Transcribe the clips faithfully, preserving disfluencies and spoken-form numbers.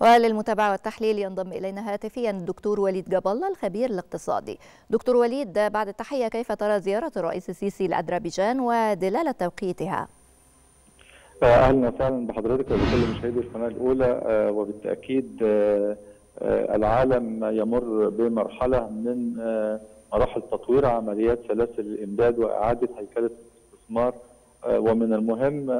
وللمتابعة والتحليل ينضم إلينا هاتفيا الدكتور وليد جاب الله الخبير الاقتصادي. دكتور وليد، بعد التحية، كيف ترى زيارة الرئيس السيسي لأذربيجان ودلالة توقيتها؟ أهلا وسهلا بحضرتك وبكل مشاهدي القناة الأولى. وبالتأكيد العالم يمر بمرحلة من مراحل تطوير عمليات سلاسل الإمداد وإعادة هيكلة الاستثمار، ومن المهم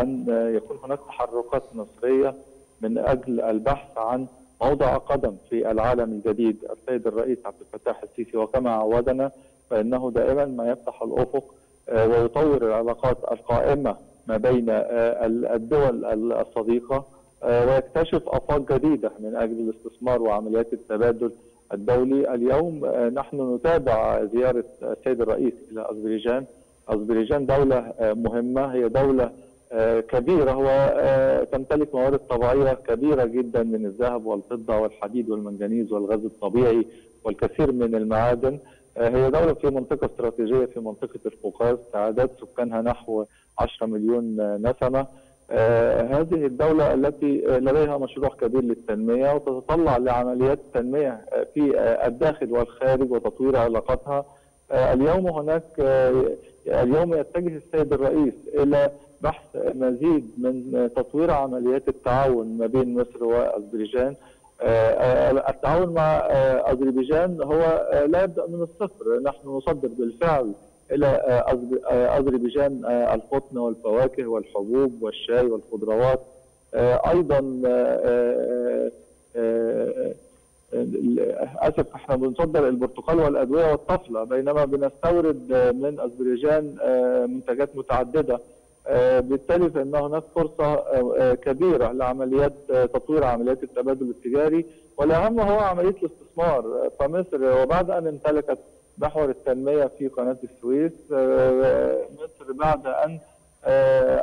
أن يكون هناك تحركات مصرية من أجل البحث عن موضع قدم في العالم الجديد. السيد الرئيس عبد الفتاح السيسي وكما عودنا فإنه دائما ما يفتح الأفق ويطور العلاقات القائمة ما بين الدول الصديقة ويكتشف آفاق جديدة من أجل الاستثمار وعمليات التبادل الدولي. اليوم نحن نتابع زيارة السيد الرئيس إلى أذربيجان. أذربيجان دولة مهمة، هي دولة كبيرة وتمتلك موارد طبيعية كبيرة جدا من الذهب والفضة والحديد والمنجنيز والغاز الطبيعي والكثير من المعادن. هي دولة في منطقة استراتيجية في منطقة القوقاز، تعداد سكانها نحو عشرة مليون نسمة. هذه الدولة التي لديها مشروع كبير للتنمية وتتطلع لعمليات التنمية في الداخل والخارج وتطوير علاقاتها. اليوم هناك اليوم يتجه السيد الرئيس إلى بحث مزيد من تطوير عمليات التعاون ما بين مصر وأذربيجان. التعاون مع أذربيجان هو لا يبدأ من الصفر، نحن نصدر بالفعل إلى أذربيجان القطن والفواكه والحبوب والشاي والخضروات، أيضا للأسف احنا بنصدر البرتقال والأدوية والطفلة، بينما بنستورد من أذربيجان منتجات متعددة. بالتالي فإن هناك فرصة كبيرة لعمليات تطوير عمليات التبادل التجاري، والأهم هو عملية الاستثمار. فمصر وبعد أن امتلكت محور التنمية في قناة السويس، مصر بعد أن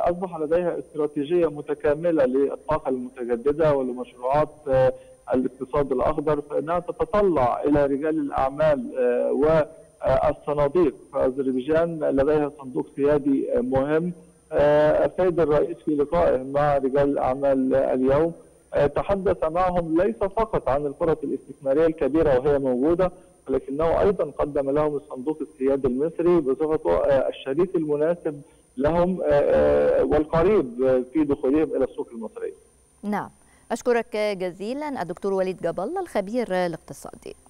أصبح لديها استراتيجية متكاملة للطاقة المتجددة ولمشروعات الاقتصاد الأخضر، فإنها تتطلع إلى رجال الأعمال والصناديق. فأذربيجان لديها صندوق سيادي مهم. السيد الرئيس في لقائه مع رجال الأعمال اليوم تحدث معهم ليس فقط عن الفرص الاستثمارية الكبيرة وهي موجودة، ولكنه أيضا قدم لهم الصندوق السيادي المصري بصفته الشريك المناسب لهم والقريب في دخولهم إلى السوق المصري. نعم، أشكرك جزيلا الدكتور وليد جاب الله الخبير الاقتصادي.